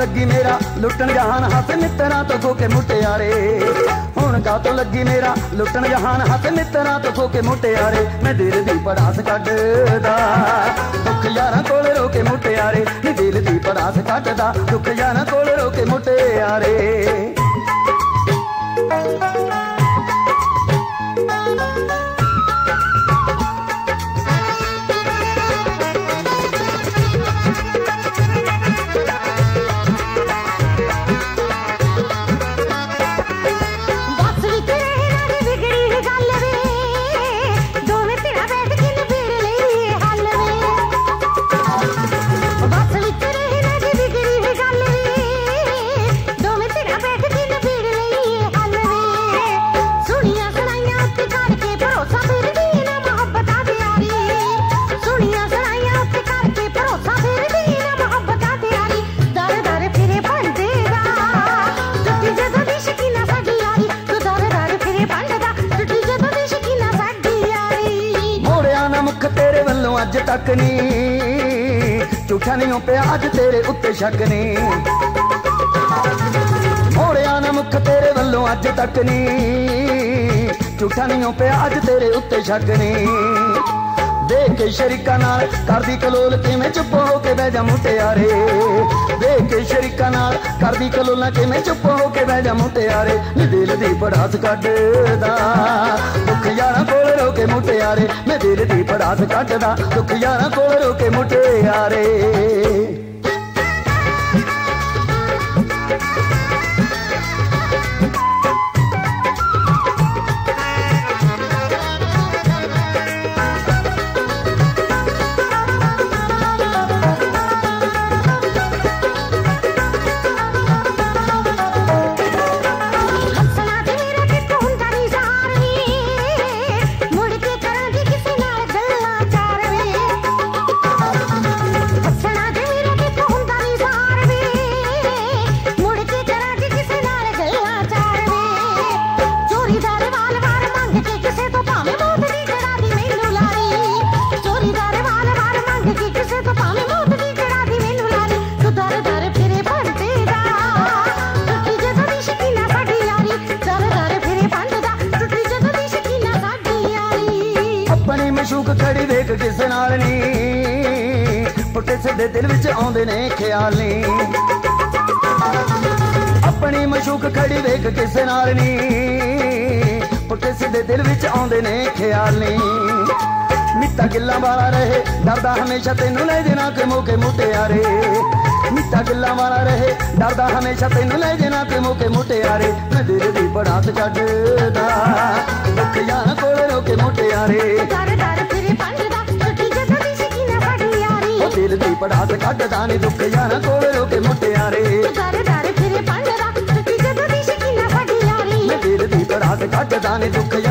लगी मेरा लुटन जहान हाथ नितरा तो धोके मुटियारे। हुण कातों लगी मेरा लुटन जहान हाथ नितरा तो धोके मुटियारे। मैं दिल दी पड़ास कटदा दुख यारां कोल रोके मुटियारे। मैं दिल दी पड़ास कटदा दुख यारां कोल रोके मुटियारे। अज तक नी झूठा नहीं हो पिया अज तेरे उत्ते शक नी। मोड़िया ना मुख तेरे वल्लों अज तक नी झूठा नहीं हो पिया अज तेरे उत्ते शक नी। देख के शरीका नाल करदी कलोल किवें चुप हो के बह जा मुटियारे। देख के शरीका नाल करदी कलोल किवें चुप हो के बह जा मुटियारे। मैं दिल दी पड़ास कटदा दुख यारां कोल रो के मुटियारे। मैं दिल दी पड़ास कटदा दुख यारां कोल रो के मुटियारे। खड़ी देख किस नाल नी पुट्टे सीधे दिल विच आउंदे ने ख्याल नी। अपनी मशूक खड़ी देख किस नाल नी पुट्टे सीधे दिल विच आउंदे ने ख्याल नी। मिता गिल्लां वाला रहे डरदा हमेशा तेनू ले जाना के मोके मुटियारे। मिता गिल्लां वाला रहे डरदा हमेशा तेनू ले जाना के मोके मुटियारे। मैं दिल दी पड़ास कटदा दुख यारां कोल रोके मुटियारे। दिल दी पड़ास कटदा नी दुख यारां कोल रोके मुटियारे। मैं दिल दी पड़ास कटदा नी दुख